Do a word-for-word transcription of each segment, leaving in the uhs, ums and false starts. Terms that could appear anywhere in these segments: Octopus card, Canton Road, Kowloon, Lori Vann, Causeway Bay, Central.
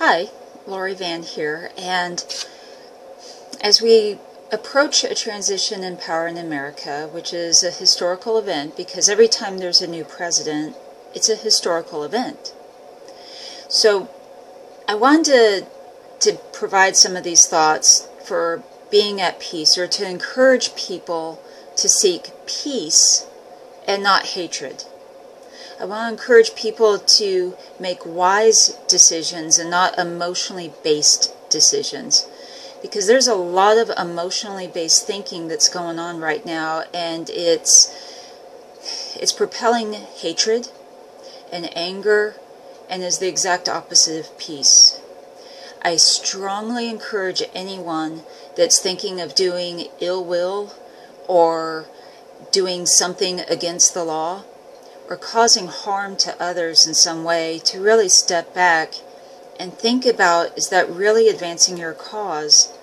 Hi, Lori Vann here, and as we approach a transition in power in America, which is a historical event because every time there's a new president, it's a historical event. So I wanted to, to provide some of these thoughts for being at peace, or to encourage people to seek peace and not hatred. I want to encourage people to make wise decisions and not emotionally based decisions, because there's a lot of emotionally based thinking that's going on right now, and it's it's propelling hatred and anger, and is the exact opposite of peace. I strongly encourage anyone that's thinking of doing ill will or doing something against the law or causing harm to others in some way to really step back and think about, is that really advancing your cause,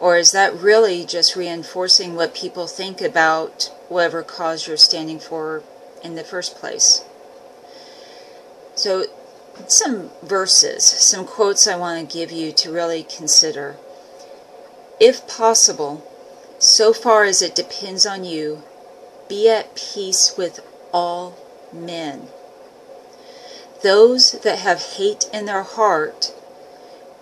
or is that really just reinforcing what people think about whatever cause you're standing for in the first place? So some verses, some quotes I want to give you to really consider. If possible, so far as it depends on you, be at peace with all men. Those that have hate in their heart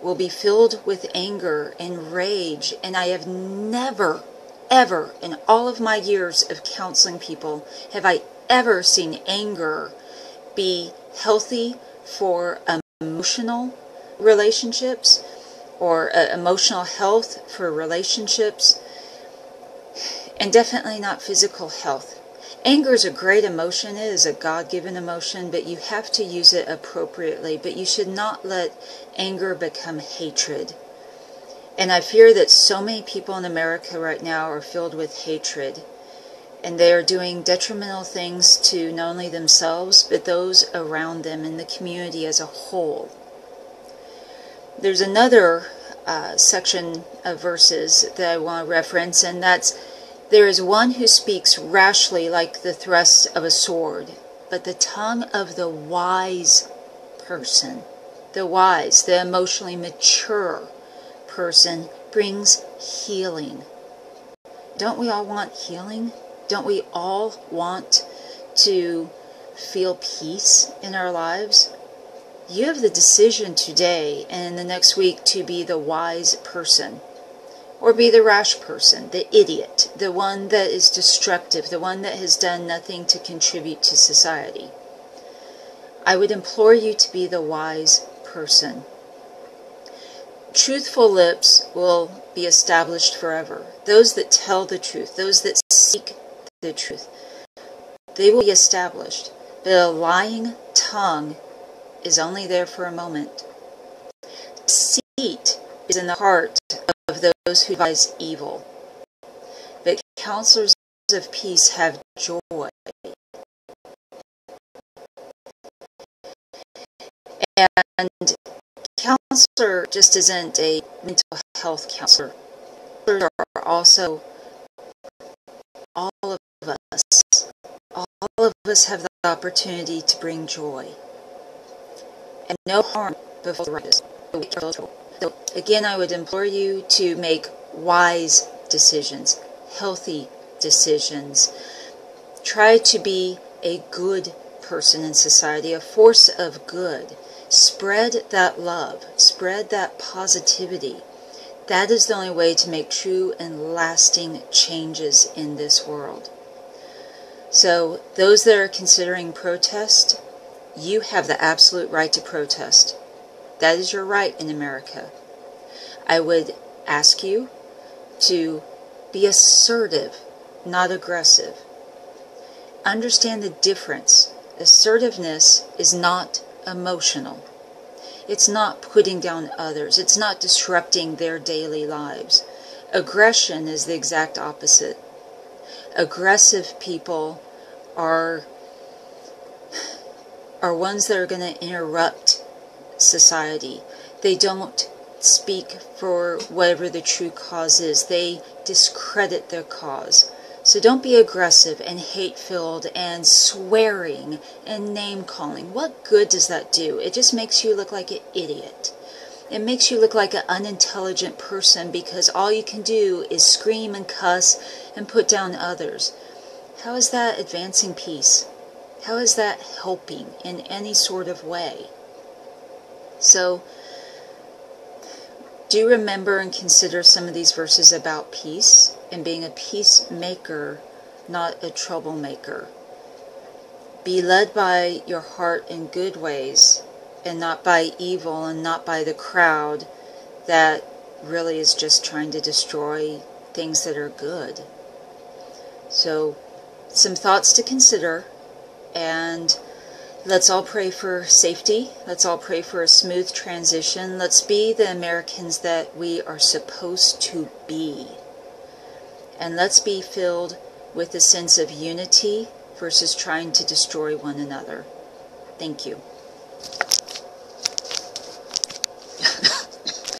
will be filled with anger and rage, and I have never, ever, in all of my years of counseling people, have I ever seen anger be healthy for emotional relationships or uh, emotional health for relationships, and definitely not physical health. Anger is a great emotion. It is a God-given emotion, but you have to use it appropriately. But you should not let anger become hatred. And I fear that so many people in America right now are filled with hatred, and they are doing detrimental things to not only themselves, but those around them and the community as a whole. There's another uh, section of verses that I want to reference, and that's, there is one who speaks rashly like the thrust of a sword, but the tongue of the wise person, the wise, the emotionally mature person, brings healing. Don't we all want healing? Don't we all want to feel peace in our lives? You have the decision today and the next week to be the wise person, or be the rash person, the idiot, the one that is destructive, the one that has done nothing to contribute to society. I would implore you to be the wise person. Truthful lips will be established forever. Those that tell the truth, those that seek the truth, they will be established. But a lying tongue is only there for a moment. Deceit is in the heart of of those who devise evil, but counselors of peace have joy. And counselor just isn't a mental health counselor. Counselors are also all of us. All of us have the opportunity to bring joy, and no harm befalls the righteous. So again, I would implore you to make wise decisions, healthy decisions. Try to be a good person in society, a force of good. Spread that love. Spread that positivity. That is the only way to make true and lasting changes in this world. So, those that are considering protest, you have the absolute right to protest. That is your right in America. I would ask you to be assertive, not aggressive. Understand the difference. Assertiveness is not emotional. It's not putting down others. It's not disrupting their daily lives. Aggression is the exact opposite. Aggressive people are, are ones that are going to interrupt society. They don't speak for whatever the true cause is. They discredit their cause. So don't be aggressive and hate-filled and swearing and name-calling. What good does that do? It just makes you look like an idiot. It makes you look like an unintelligent person because all you can do is scream and cuss and put down others. How is that advancing peace? How is that helping in any sort of way? So, do remember and consider some of these verses about peace and being a peacemaker, not a troublemaker. Be led by your heart in good ways, and not by evil, and not by the crowd that really is just trying to destroy things that are good. So, some thoughts to consider, and let's all pray for safety. Let's all pray for a smooth transition. Let's be the Americans that we are supposed to be. And let's be filled with a sense of unity versus trying to destroy one another. Thank you.